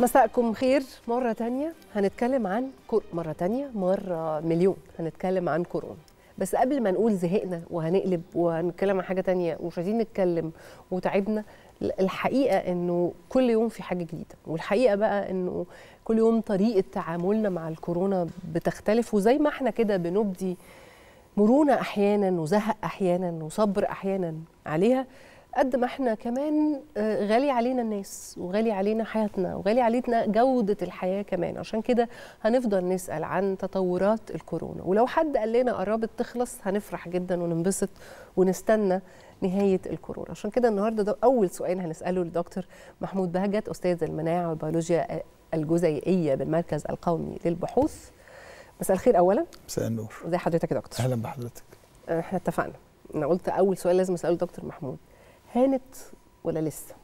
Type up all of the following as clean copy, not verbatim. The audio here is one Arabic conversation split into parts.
مساءكم خير. مرة تانية هنتكلم عن هنتكلم عن كورونا. بس قبل ما نقول زهقنا وهنقلب وهنتكلم عن حاجة تانية ومش عايزين نتكلم وتعبنا، الحقيقة إنه كل يوم في حاجة جديدة، والحقيقة بقى إنه كل يوم طريقة تعاملنا مع الكورونا بتختلف، وزي ما احنا كده بنبدي مرونة أحيانا وزهق أحيانا وصبر أحيانا عليها، قد ما احنا كمان غالي علينا الناس وغالي علينا حياتنا وغالي علينا جودة الحياة كمان. عشان كده هنفضل نسأل عن تطورات الكورونا، ولو حد قال لنا قربت تخلص هنفرح جدا وننبسط ونستنى نهاية الكورونا. عشان كده النهاردة ده أول سؤال هنسأله لدكتور محمود بهجت، أستاذ المناعة والبيولوجيا الجزيئية بالمركز القومي للبحوث. مساء الخير أولا. مساء النور. ازي حضرتك يا دكتور؟ أهلا بحضرتك. احنا اتفقنا، أنا قلت أول سؤال لازم أسأله لدكتور محمود، هانت ولا لسه؟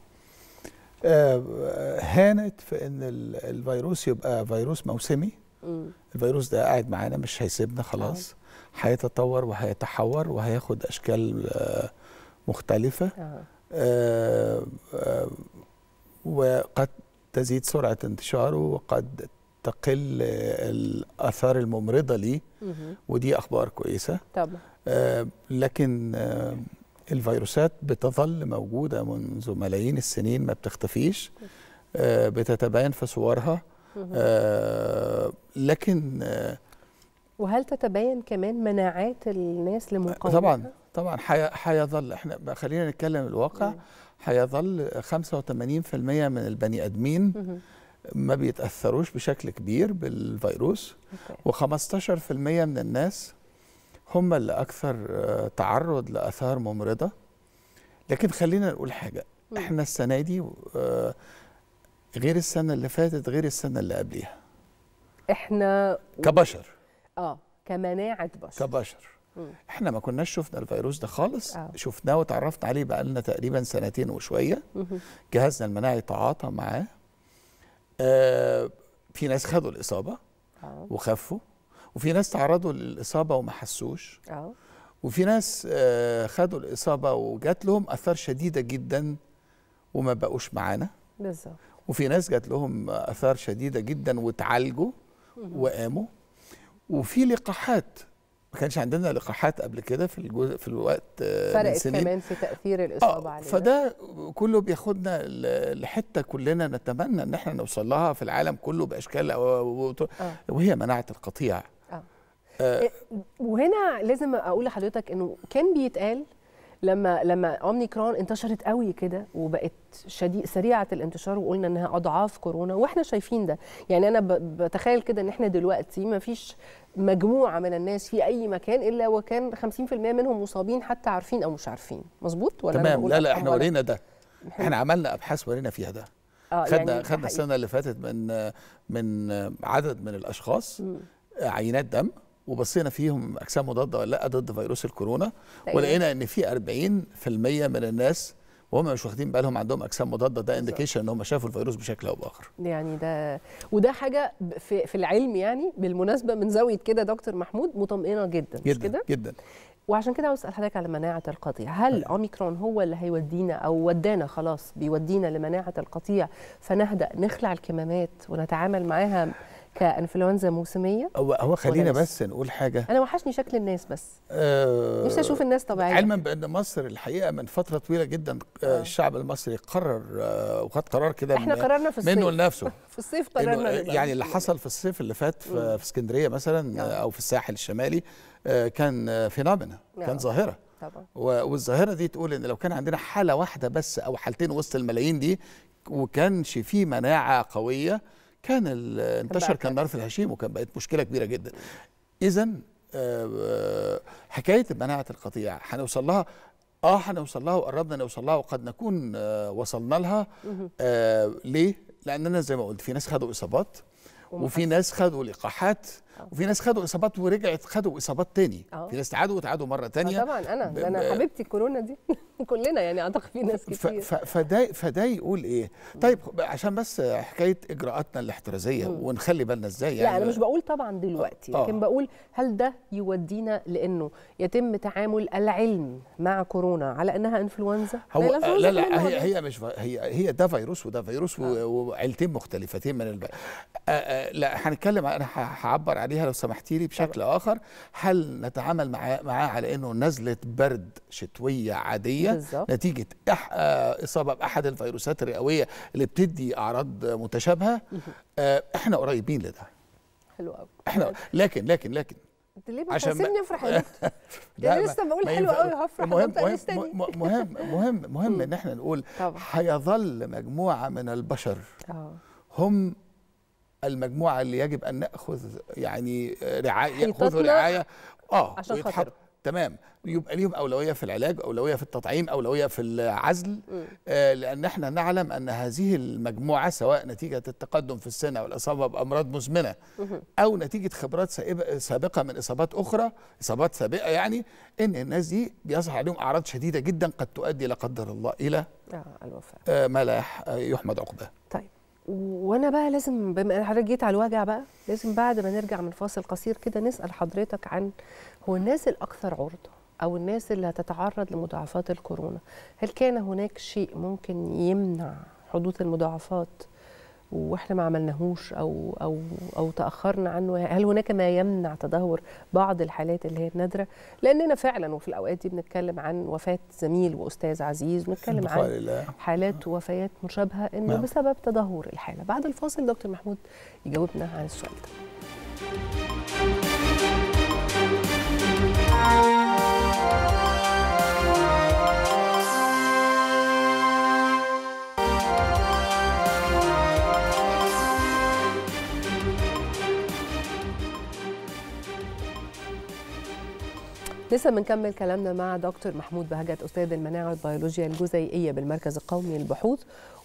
هانت في ان الفيروس يبقى فيروس موسمي. الفيروس ده قاعد معانا مش هيسيبنا خلاص. هيتطور وهيتحور وهياخد اشكال مختلفه. وقد تزيد سرعه انتشاره وقد تقل الاثار الممرضه ليه، ودي اخبار كويسه طبعا. لكن الفيروسات بتظل موجودة منذ ملايين السنين، ما بتختفيش، بتتباين في صورها. لكن وهل تتباين كمان مناعات الناس لمقاومتها؟ طبعا هيظل، احنا خلينا نتكلم الواقع، هيظل 85% من البني ادمين ما بيتأثروش بشكل كبير بالفيروس، و15% من الناس هم اللي أكثر تعرض لأثار ممرضة. لكن خلينا نقول حاجة، إحنا السنة دي غير السنة اللي فاتت غير السنة اللي قبليها، إحنا كبشر كمناعة بشر إحنا ما كناش شفنا الفيروس ده خالص. شفناه وتعرفنا عليه بقى لنا تقريبا سنتين وشوية. جهازنا المناعي تعاطى معاه. في ناس خدوا الإصابة وخفوا، وفي ناس تعرضوا للإصابة وما حسوش، وفي ناس خدوا الإصابة وجات لهم آثار شديدة جدا وما بقوش معانا، وفي ناس جات لهم آثار شديدة جدا وتعالجوا وقاموا. وفي لقاحات، ما كانش عندنا لقاحات قبل كده في الوقت، فرقت كمان في تأثير الإصابة علينا. فده كله بياخدنا لحتة كلنا نتمنى إن احنا نوصل لها في العالم كله بأشكال، وهي مناعة القطيع. وهنا لازم اقول لحضرتك انه كان بيتقال لما اوميكرون انتشرت قوي كده وبقت سريعه الانتشار، وقلنا انها اضعاف كورونا، واحنا شايفين ده. يعني انا بتخيل كده ان احنا دلوقتي ما فيش مجموعه من الناس في اي مكان الا وكان 50% منهم مصابين، حتى عارفين او مش عارفين. مظبوط ولا تمام؟ لا احنا ورينا ده، احنا عملنا ابحاث ورينا فيها ده. خدنا السنه اللي فاتت من عدد من الاشخاص عينات دم، وبصينا فيهم اجسام مضاده ولا لا ضد فيروس الكورونا، ولقينا ان في 40% من الناس وهم مش واخدين بالهم عندهم اجسام مضاده. ده انديكيشن ان هم شافوا الفيروس بشكل او باخر. يعني ده وده حاجه في العلم، يعني بالمناسبه من زاويه كده دكتور محمود مطمئنه جدا جدا. وعشان كده عاوز اسال حضرتك على مناعه القطيع، هل اوميكرون هو اللي هيودينا او ودانا خلاص بيودينا لمناعه القطيع، فنهدأ نخلع الكمامات ونتعامل معاها كانفلونزا موسميه؟ هو خلينا بس نقول حاجه، انا وحشني شكل الناس بس. نفسي اشوف الناس طبيعيه. علما بان مصر الحقيقه من فتره طويله جدا الشعب المصري قرر، وخد قرار كده، احنا قررنا في الصيف منه لنفسه. في الصيف قررنا، يعني اللي حصل في الصيف اللي فات في اسكندريه مثلا او في الساحل الشمالي كان فينومينا، كان ظاهره طبعا. والظاهره دي تقول ان لو كان عندنا حاله واحده بس او حالتين وسط الملايين دي وكانش في مناعه قويه كان انتشر كان نار في الهشيم وكان بقت مشكله كبيره جدا. اذا حكايه مناعه القطيع هنوصل لها، هنوصل لها وقربنا نوصل لها وقد نكون وصلنا لها. ليه؟ لاننا زي ما قلت في ناس خدوا اصابات، وفي ناس خدوا لقاحات، وفي ناس خدوا اصابات ورجعت خدوا اصابات تاني، في ناس تعادوا وتعادوا مره تانيه. طبعا انا حبيبتي الكورونا دي كلنا يعني اعتقد في ناس كتير. فده يقول ايه؟ طيب عشان بس حكايه اجراءاتنا الاحترازيه ونخلي بالنا ازاي يعني. لا انا مش بقول طبعا دلوقتي، لكن بقول هل ده يودينا لانه يتم تعامل العلم مع كورونا على انها انفلونزا؟ لا لا، هي مش هي ده فيروس وده فيروس وعيلتين مختلفتين من لا هنتكلم، انا هعبر عليها لو سمحتي لي بشكل اخر. هل نتعامل معاه على انه نزله برد شتويه عاديه بالزبط، نتيجه اصابه باحد الفيروسات الرئويه اللي بتدي اعراض متشابهه؟ احنا قريبين لده. حلو قوي. احنا لكن انت ليه بتحسبني افرح يا دكتور؟ انا لسه بقول حلو قوي هفرح. مهم ان احنا نقول هيظل مجموعه من البشر هم المجموعه اللي يجب ان ناخذ يعني رعايه، ياخذوا رعايه عشان خاطر تمام، يبقى ليهم اولويه في العلاج، اولويه في التطعيم، اولويه في العزل، لان احنا نعلم ان هذه المجموعه سواء نتيجه التقدم في السن او الاصابه بامراض مزمنه او نتيجه خبرات سابقه من اصابات سابقه، يعني ان الناس دي بيظهر عليهم اعراض شديده جدا قد تؤدي لا قدر الله الى الوفاه، ما لا يحمد عقباه. طيب وانا بقى لازم بما انا جيت على الوجع بقى، لازم بعد ما نرجع من فاصل قصير كده نسال حضرتك عن هو الناس الاكثر عرضه او الناس اللي هتتعرض لمضاعفات الكورونا، هل كان هناك شيء ممكن يمنع حدوث المضاعفات واحنا ما عملناهوش او تاخرنا عنه؟ هل هناك ما يمنع تدهور بعض الحالات اللي هي النادره؟ لاننا فعلا وفي الاوقات دي بنتكلم عن وفاه زميل واستاذ عزيز، بنتكلم عن حالات وفيات مشابهه انه بسبب تدهور الحاله. بعد الفاصل دكتور محمود يجاوبنا عن السؤال ده. لسه بنكمل كلامنا مع دكتور محمود بهجت استاذ المناعه والبيولوجيا الجزيئيه بالمركز القومي للبحوث،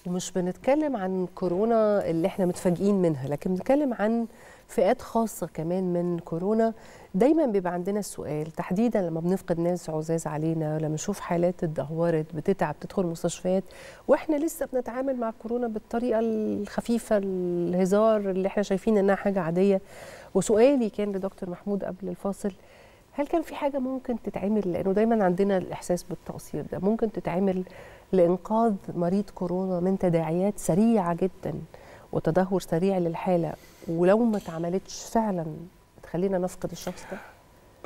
ومش بنتكلم عن كورونا اللي احنا متفاجئين منها، لكن بنتكلم عن فئات خاصه كمان من كورونا. دايما بيبقى عندنا السؤال تحديدا لما بنفقد ناس عزاز علينا، لما نشوف حالات اتدهورت بتتعب تدخل مستشفيات واحنا لسه بنتعامل مع كورونا بالطريقه الخفيفه الهزار اللي احنا شايفين انها حاجه عاديه. وسؤالي كان لدكتور محمود قبل الفاصل، هل كان في حاجة ممكن تتعمل؟ لأنه دايما عندنا الإحساس بالتقصير ده، ممكن تتعمل لإنقاذ مريض كورونا من تداعيات سريعة جدا وتدهور سريع للحالة، ولو ما اتعملتش فعلا تخلينا نفقد الشخص ده؟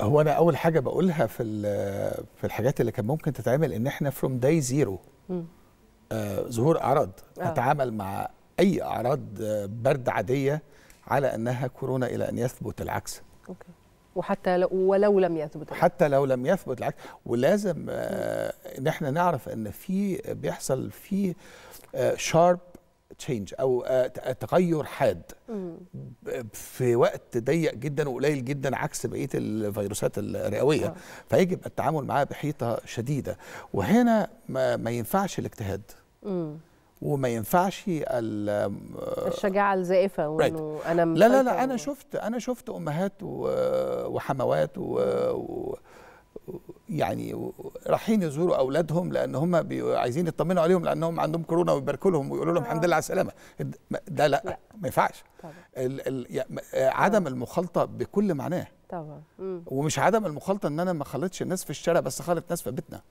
هو أنا أول حاجة بقولها في الحاجات اللي كان ممكن تتعمل إن إحنا فروم داي زيرو ظهور أعراض أتعامل مع أي أعراض برد عادية على أنها كورونا إلى أن يثبت العكس. أوكي. وحتى ولو لم يثبت، حتى لو لم يثبت العكس. ولازم ان احنا نعرف ان بيحصل في شارب تشينج او تغير حاد في وقت ضيق جدا وقليل جدا عكس بقيه الفيروسات الرئويه، فيجب التعامل معاه بحيطه شديده. وهنا ما ينفعش الاجتهاد وما ينفعش الشجاعه الزائفه وانه انا لا انا شفت امهات وحموات يعني رايحين يزوروا اولادهم لان هم عايزين يطمنوا عليهم لانهم عندهم كورونا ويباركوا لهم ويقولوا لهم الحمد لله على السلامه. ده لا ما ينفعش. عدم المخالطه بكل معناه طبعا، ومش عدم المخالطه ان انا ما خلطتش الناس في الشارع، بس خلط ناس في بيتنا.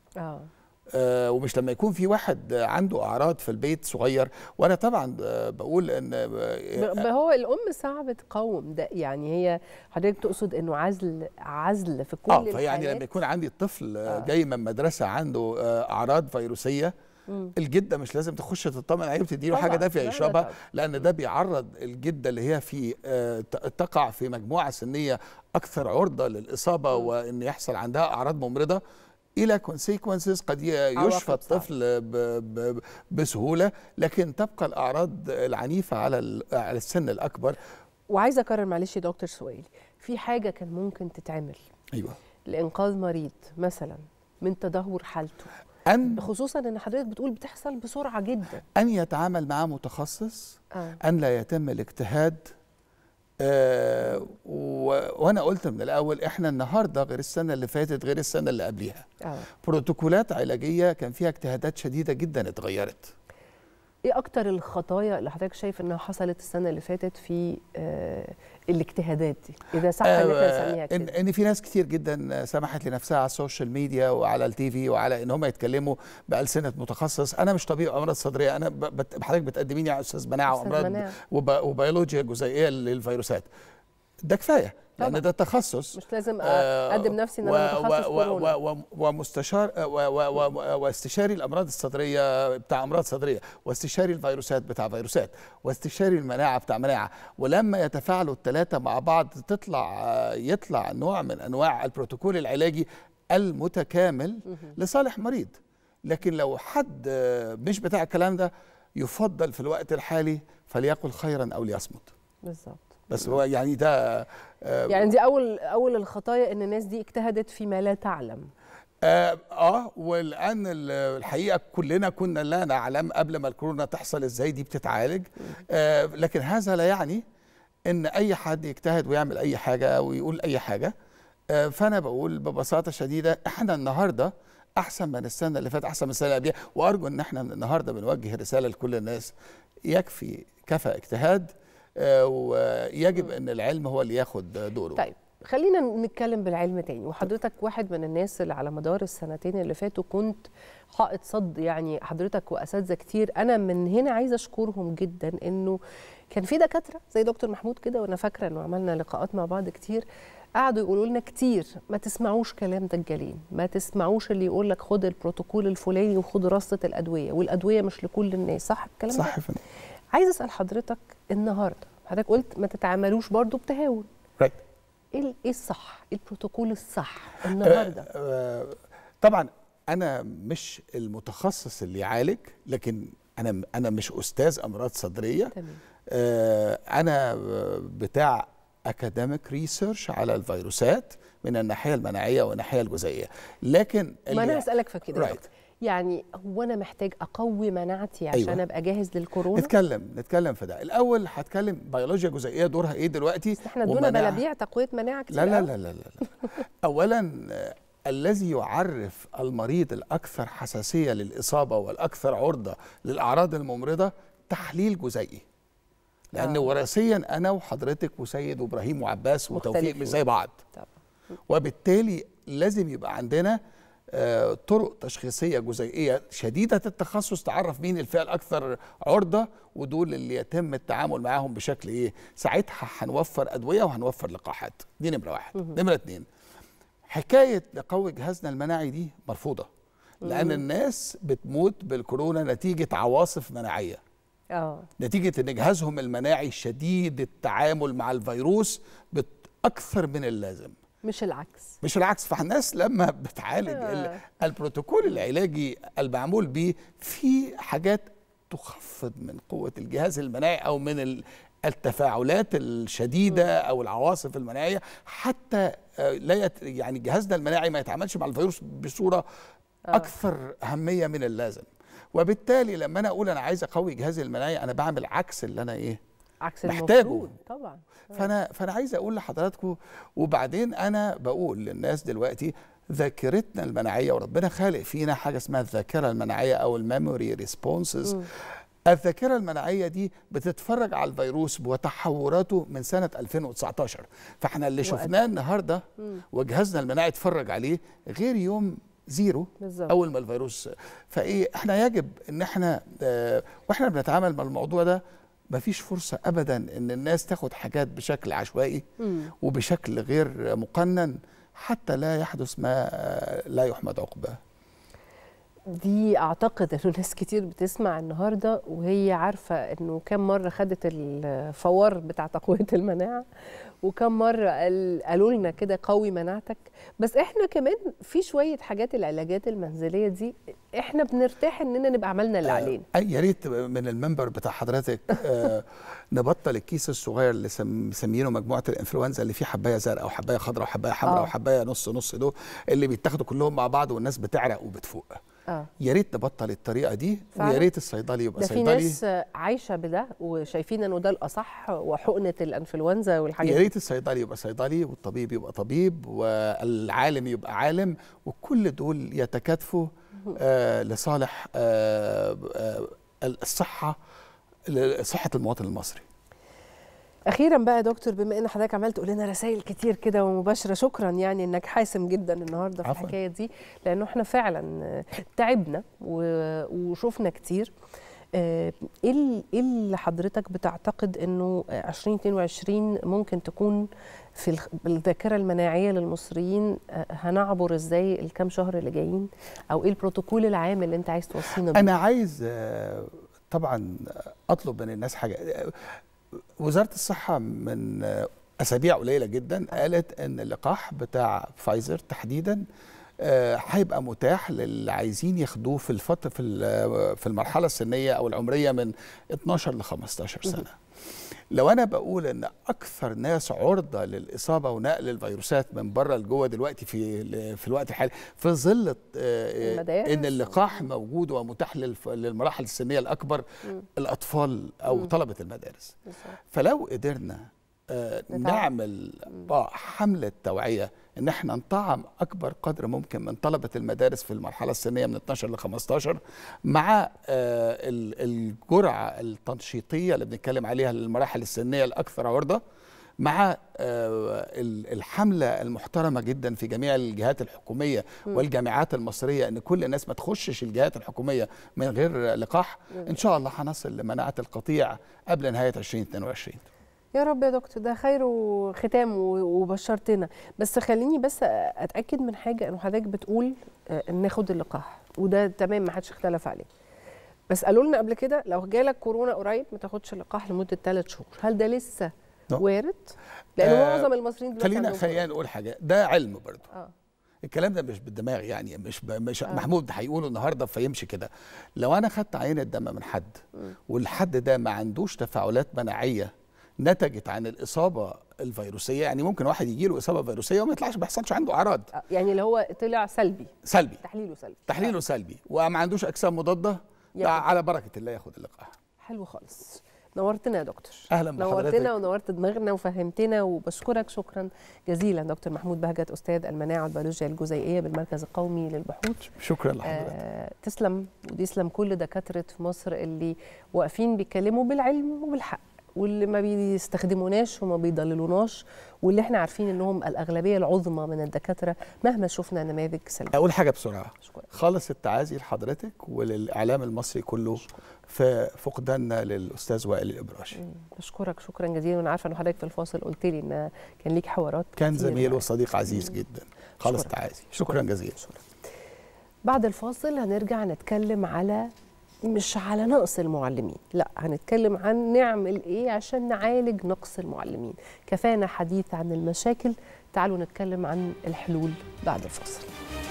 ومش لما يكون في واحد عنده اعراض في البيت صغير. وانا طبعا بقول ان هو الام صعب تقاوم ده، يعني هي حضرتك تقصد انه عزل في كل الحالات. يعني لما يكون عندي الطفل جاي من مدرسه عنده اعراض فيروسيه، الجده مش لازم تخش تطمن عليه وتدي له حاجه دافيه يشربها، لان ده بيعرض الجده اللي هي في تقع في مجموعه سنيه اكثر عرضه للاصابه وان يحصل عندها اعراض ممرضه إلى consequences قد يشفى الطفل بسهولة، لكن تبقى الأعراض العنيفة على السن الأكبر. وعايزة أكرر معلش يا دكتور سؤالي، في حاجة كان ممكن تتعمل لإنقاذ مريض مثلا من تدهور حالته، خصوصا ان حضرتك بتقول بتحصل بسرعة جدا، أن يتعامل معاه متخصص، أن لا يتم الاجتهاد، وانا قلت من الاول احنا النهارده غير السنه اللي فاتت غير السنه اللي قبليها. بروتوكولات علاجيه كان فيها اجتهادات شديده جدا اتغيرت. ايه اكتر الخطايا اللي حضرتك شايف انها حصلت السنه اللي فاتت في الاجتهادات دي، اذا صح ان احنا نسميها كده؟ ان في ناس كتير جدا سمحت لنفسها على السوشيال ميديا وعلى التي في وعلى ان هم يتكلموا بألسنة متخصص. انا مش طبيب امراض صدريه، انا حضرتك بتقدميني يا استاذ مناعه وامراض وبيولوجيا جزيئيه للفيروسات. ده كفايه لأن ده تخصص، مش لازم أقدم نفسي إن أنا متخصص كورونا، ومستشار واستشاري الأمراض الصدرية بتاع أمراض صدرية، واستشاري الفيروسات بتاع فيروسات، واستشاري المناعة بتاع مناعة، ولما يتفاعلوا الثلاثة مع بعض يطلع نوع من أنواع البروتوكول العلاجي المتكامل لصالح مريض. لكن لو حد مش بتاع الكلام ده يفضل في الوقت الحالي فليقل خيرا أو ليصمت. بالظبط. بس هو يعني ده يعني دي اول الخطايا ان الناس دي اجتهدت فيما لا تعلم. والان الحقيقه كلنا كنا لا نعلم قبل ما الكورونا تحصل ازاي دي بتتعالج، لكن هذا لا يعني ان اي حد يجتهد ويعمل اي حاجه ويقول اي حاجه. فانا بقول ببساطه شديده احنا النهارده احسن من السنه اللي فاتت، احسن من السنه اللي قبلها، وارجو ان احنا النهارده بنوجه رساله لكل الناس كفى اجتهاد، ويجب ان العلم هو اللي ياخد دوره. طيب خلينا نتكلم بالعلم تاني، وحضرتك واحد من الناس اللي على مدار السنتين اللي فاتوا كنت حائط صد، يعني حضرتك واساتذه كتير انا من هنا عايزه اشكرهم جدا، انه كان في دكاتره زي دكتور محمود كده، وانا فاكره انه عملنا لقاءات مع بعض كتير، قعدوا يقولوا لنا كتير ما تسمعوش كلام دجالين، ما تسمعوش اللي يقول لك خد البروتوكول الفلاني وخد رصه الادويه، والادويه مش لكل الناس، صح الكلام ده؟ صح. عايز اسال حضرتك النهارده، حضرتك قلت ما تتعاملوش برضو بتهاون. رايت. ايه الصح؟ البروتوكول الصح النهارده؟ طبعا انا مش المتخصص اللي يعالج، لكن انا مش استاذ امراض صدريه. تمام. انا بتاع اكاديميك ريسيرش على الفيروسات من الناحيه المناعيه والناحيه الجزيئيه، لكن ما انا هسالك في كده. رايت. يعني هو أنا محتاج أقوي مناعتي عشان أيوة. أبقى جاهز للكورونا؟ نتكلم في ده. الأول هتكلم بيولوجيا جزيئية دورها إيه دلوقتي؟ بس إحنا ادونا بلابيع تقوية مناعة كتير. لا لا لا لا, لا. أولاً الذي يعرف المريض الأكثر حساسية للإصابة والأكثر عرضة للأعراض الممرضة تحليل جزيئي. لأن وراثياً أنا وحضرتك وسيد وإبراهيم وعباس وتوفيق مش زي بعض. طبعا. وبالتالي لازم يبقى عندنا طرق تشخيصية جزيئية شديدة التخصص تعرف مين الفئة الأكثر عرضة، ودول اللي يتم التعامل معاهم بشكل إيه. ساعتها هنوفر أدوية وهنوفر لقاحات. دي نمرة واحد. نمرة اتنين، حكاية نقوي جهازنا المناعي دي مرفوضة، لأن الناس بتموت بالكورونا نتيجة عواصف مناعية، نتيجة إن جهازهم المناعي شديد التعامل مع الفيروس أكثر من اللازم، مش العكس. فالناس لما بتعالج البروتوكول العلاجي المعمول بيه في حاجات تخفض من قوة الجهاز المناعي أو من التفاعلات الشديدة أو العواصف المناعية، حتى لا يعني جهازنا المناعي ما يتعاملش مع الفيروس بصورة أكثر أهمية من اللازم. وبالتالي لما أنا أقول أنا عايز أقوي جهازي المناعي أنا بعمل عكس اللي أنا عكس المفروض طبعا. فانا عايز اقول لحضراتكم، وبعدين انا بقول للناس دلوقتي ذاكرتنا المناعيه، وربنا خالق فينا حاجه اسمها الذاكره المناعيه او الميموري ريسبونسز. الذاكره المناعيه دي بتتفرج على الفيروس وتحوراته من سنه 2019، فاحنا اللي شفناه النهارده وجهازنا المناعي اتفرج عليه غير يوم زيرو بالزبط. اول ما الفيروس احنا يجب ان احنا واحنا بنتعامل مع الموضوع ده مفيش فرصة أبدا إن الناس تاخد حاجات بشكل عشوائي وبشكل غير مقنن، حتى لا يحدث ما لا يحمد عقباه. دي أعتقد إنه ناس كتير بتسمع النهاردة وهي عارفة إنه كم مرة خدت الفوار بتاع تقوية المناعة، وكم مرة قالوا لنا كده قوي مناعتك. بس إحنا كمان في شوية حاجات العلاجات المنزلية دي إحنا بنرتاح إننا نبقى عملنا اللي علينا. يا ريت من المنبر بتاع حضرتك نبطل الكيس الصغير اللي مسميينه مجموعة الإنفلونزا اللي فيه حباية زرقاء وحباية خضراء وحباية حمراء وحباية نص نص، دول اللي بيتاخدوا كلهم مع بعض والناس بتعرق وبتفوق. يا ريت نبطل الطريقه دي، ويا ريت الصيدلي يبقى صيدلي. ده في ناس عايشه بده وشايفين انه ده الاصح، وحقنه الانفلونزا والحاجات. يا ريت الصيدلي يبقى صيدلي، والطبيب يبقى طبيب، والعالم يبقى عالم، وكل دول يتكاتفوا لصالح الصحه، صحه المواطن المصري. اخيرا بقى يا دكتور، بما ان حضرتك عمال تقول لنا رسائل كتير كده ومباشره، شكرا يعني انك حاسم جدا النهارده في الحكايه دي، لانه احنا فعلا تعبنا وشفنا كتير. ايه اللي حضرتك بتعتقد انه 2022 ممكن تكون في الذاكره المناعيه للمصريين؟ هنعبر ازاي الكام شهر اللي جايين، او ايه البروتوكول العام اللي انت عايز توصينا بيه؟ انا عايز طبعا اطلب من الناس حاجه. وزارة الصحة من أسابيع قليلة جدا قالت أن اللقاح بتاع فايزر تحديدا هيبقى متاح للي عايزين ياخدوه في الفترة في المرحلة السنية أو العمرية من 12 ل 15 سنة. لو أنا بقول أن أكثر ناس عرضة للإصابة ونقل الفيروسات من بره لجوه دلوقتي في الوقت الحالي، في ظل أن اللقاح موجود ومتاح للمراحل السنية الأكبر، الأطفال أو طلبة المدارس، فلو قدرنا نعمل حملة توعية أن احنا نطعم أكبر قدر ممكن من طلبة المدارس في المرحلة السنية من 12 ل 15 مع الجرعة التنشيطية اللي بنتكلم عليها للمراحل السنية الأكثر عرضة، مع الحملة المحترمة جدا في جميع الجهات الحكومية والجامعات المصرية أن كل الناس ما تخشش الجهات الحكومية من غير لقاح، إن شاء الله هنصل لمناعة القطيع قبل نهاية 2022 يا رب. يا دكتور ده خير وختام وبشرتنا، بس خليني بس اتاكد من حاجه. انه حضرتك بتقول ناخد اللقاح وده تمام، ما حدش اختلف عليه، بس قالوا لنا قبل كده لو جالك كورونا قريب ما تاخدش اللقاح لمده 3 شهور. هل ده لسه وارد؟ لان معظم المصريين دلوقتي خلينا نقول حاجه، ده علم برضه. الكلام ده مش بالدماغ يعني، مش محمود هيقوله النهارده فيمشي كده. لو انا خدت عينه دم من حد والحد ده ما عندوش تفاعلات مناعيه نتجت عن الإصابة الفيروسية، يعني ممكن واحد يجيله إصابة فيروسية وما يطلعش، ما يحصلش عنده أعراض، يعني اللي هو طلع سلبي، تحليله سلبي وما عندوش أجسام مضادة، على بركة الله ياخد اللقاح. حلو خالص، نورتنا يا دكتور. أهلا بحضرتك، نورتنا ونورت دماغنا وفهمتنا، وبشكرك شكرا جزيلا دكتور محمود بهجت، أستاذ المناعة والبيولوجيا الجزيئية بالمركز القومي للبحوث. شكرا لحضرتك. تسلم، وتسلم كل دكاترة في مصر اللي واقفين بيتكلموا بالعلم وبالحق، واللي ما بيستخدموناش وما بيضللوناش، واللي احنا عارفين انهم الاغلبيه العظمى من الدكاتره مهما شفنا نماذج سلبيه. اقول حاجه بسرعه، خالص التعازي لحضرتك وللاعلام المصري كله في فقداننا للاستاذ وائل الابراشي. بشكرك شكرا جزيلا، وانا عارفه ان حضرتك في الفاصل قلت لي ان كان ليك حوارات. كان زميل وصديق عزيز جدا، خالص التعازي. شكرا جزيلا. بعد الفاصل هنرجع نتكلم مش على نقص المعلمين، لا، هنتكلم عن نعمل ايه عشان نعالج نقص المعلمين. كفانا حديث عن المشاكل، تعالوا نتكلم عن الحلول بعد الفاصل.